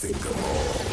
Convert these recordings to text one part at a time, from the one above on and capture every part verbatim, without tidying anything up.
think of all.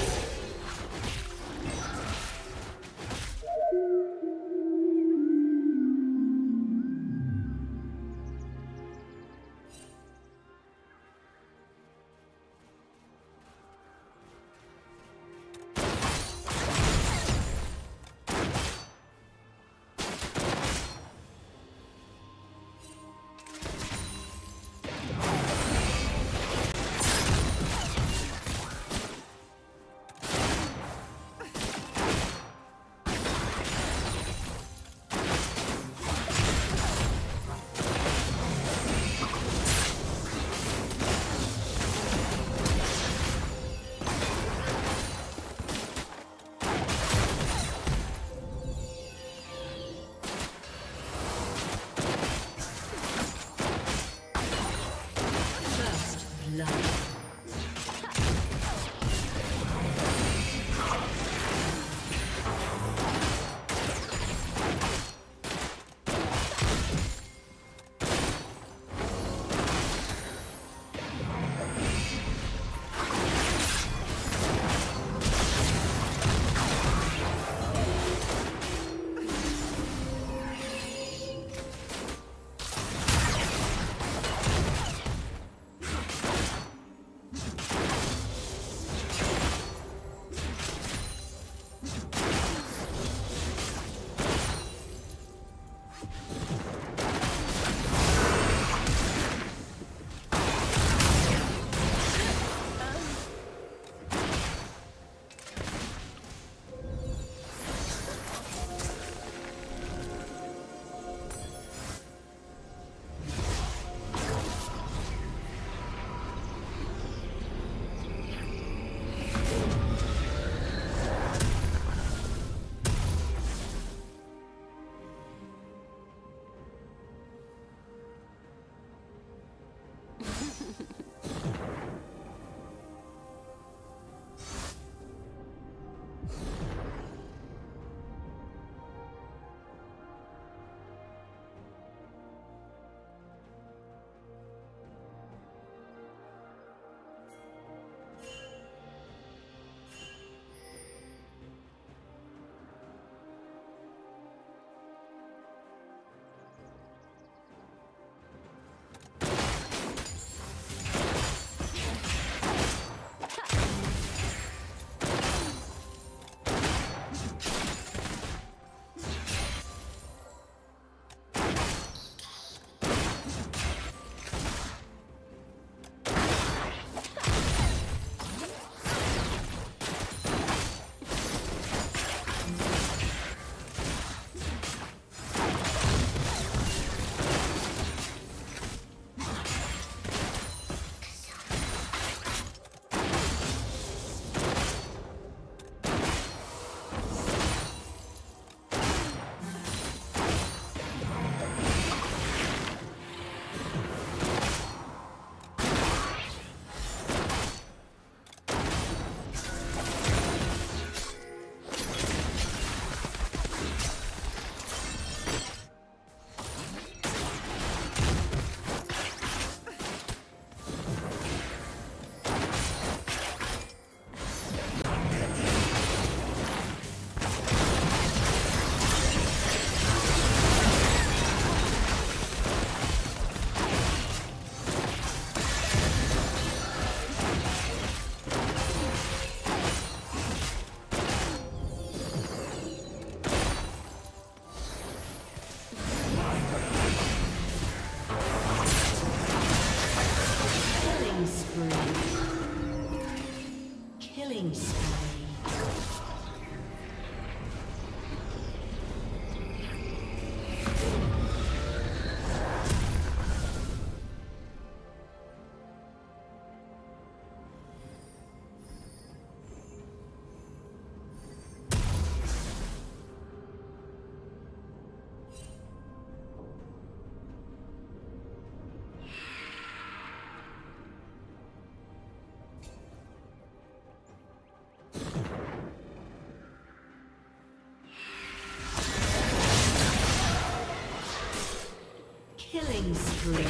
Killing spree.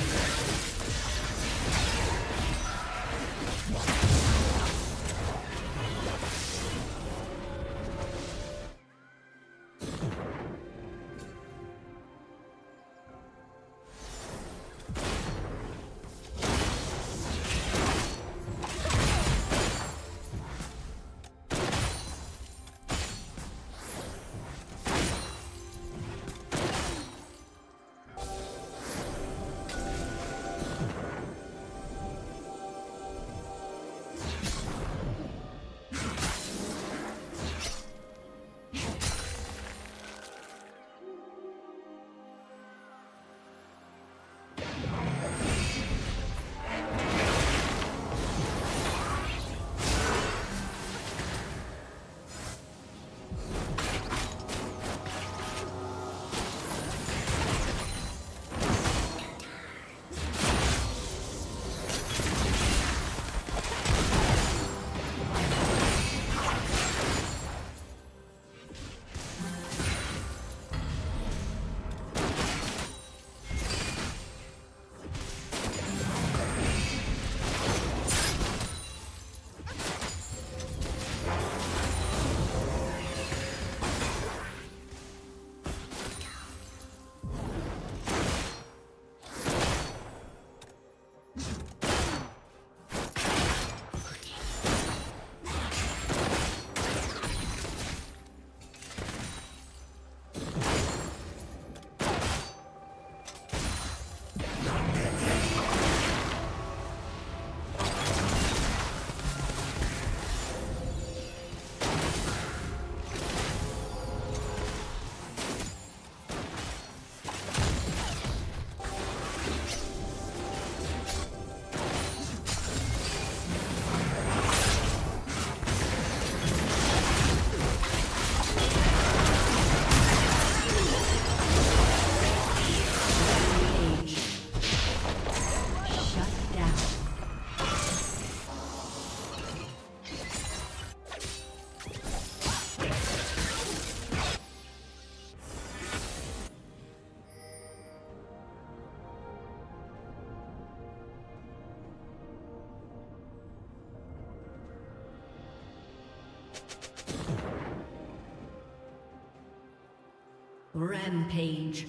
Rampage.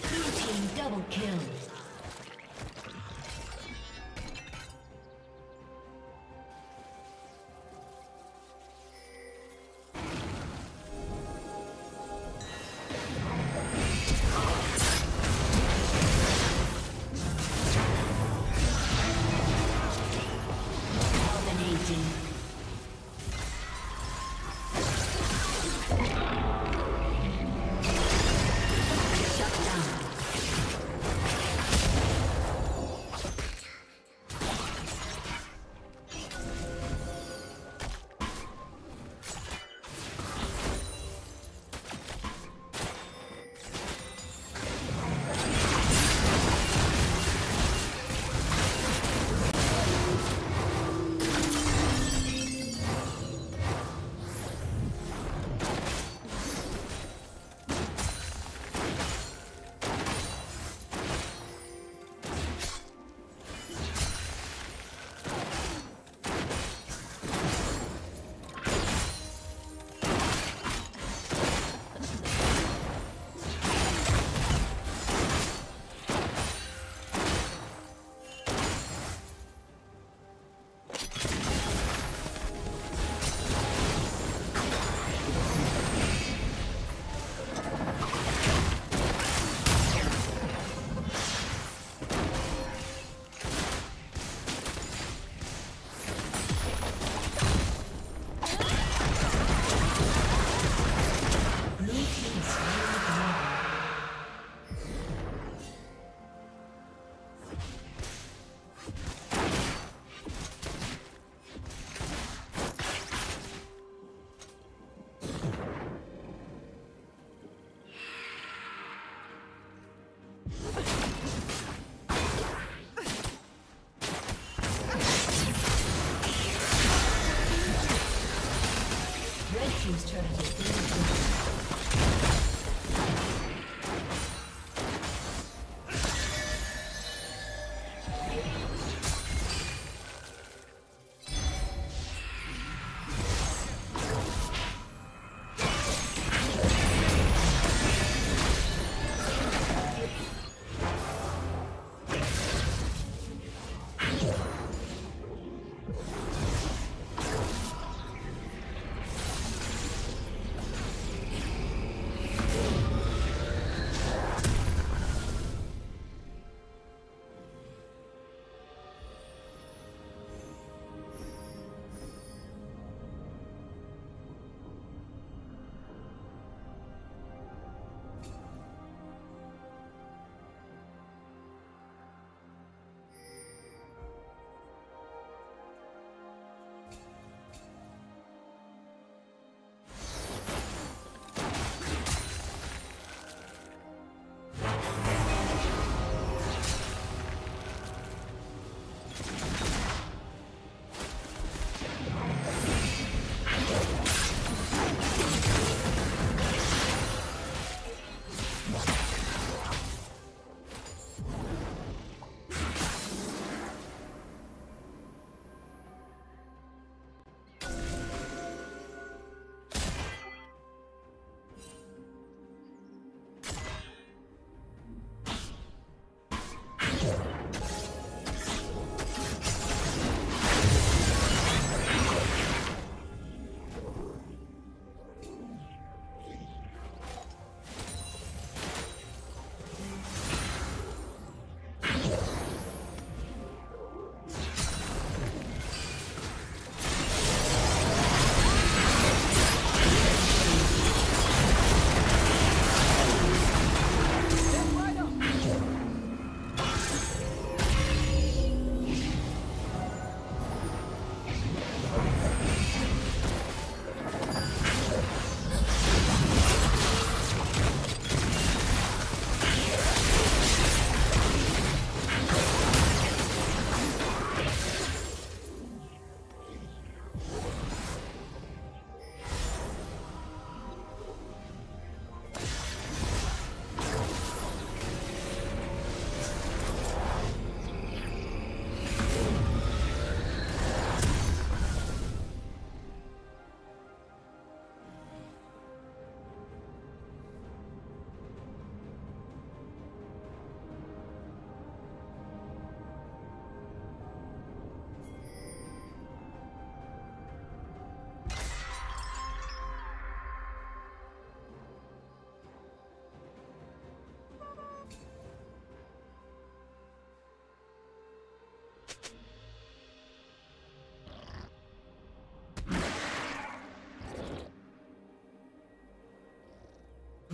Blue team double kill. Dominating.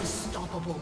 Unstoppable.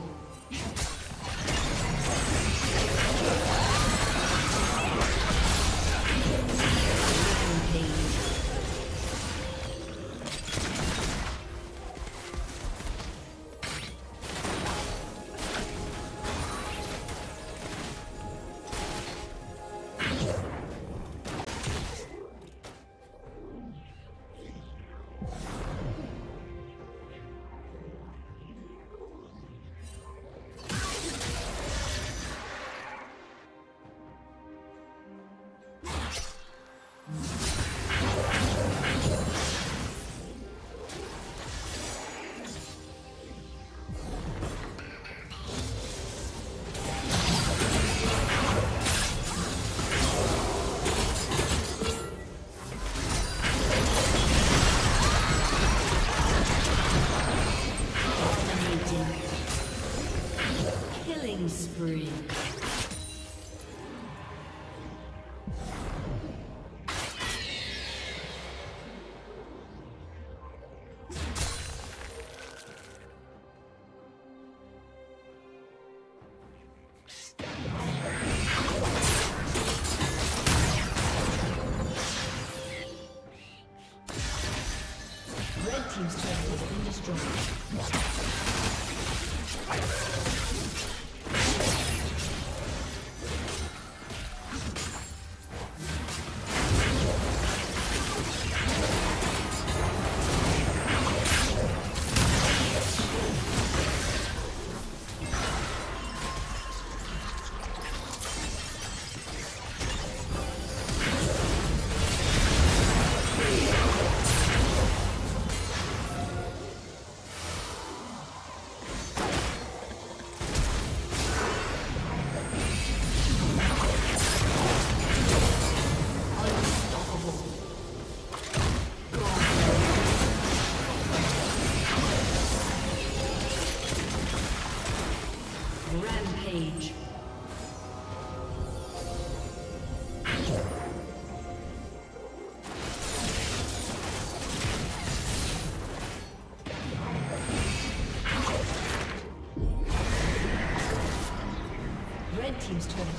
Spree. Red team's turret has been destroyed. Rampage. Red team's turret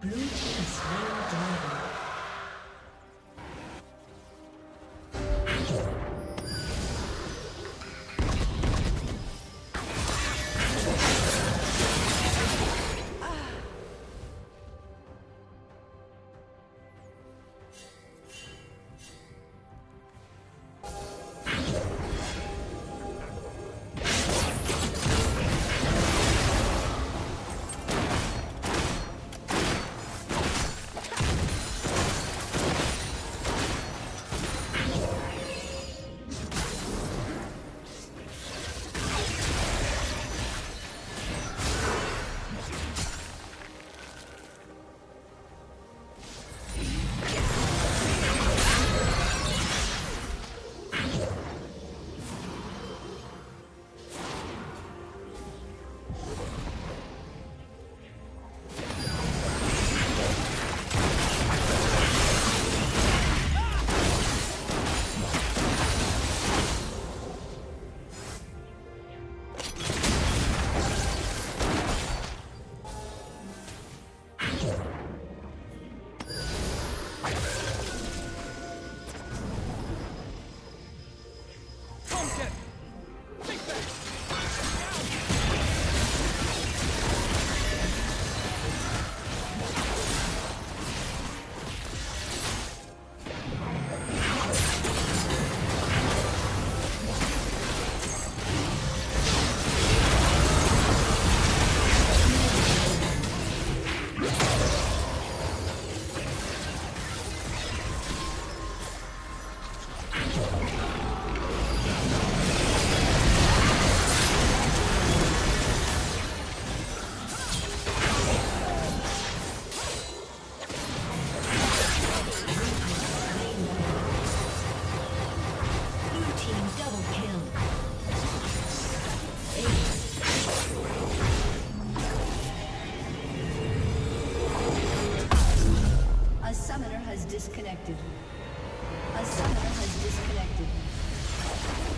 Blue team's slain dragon. disconnected. A summoner has disconnected.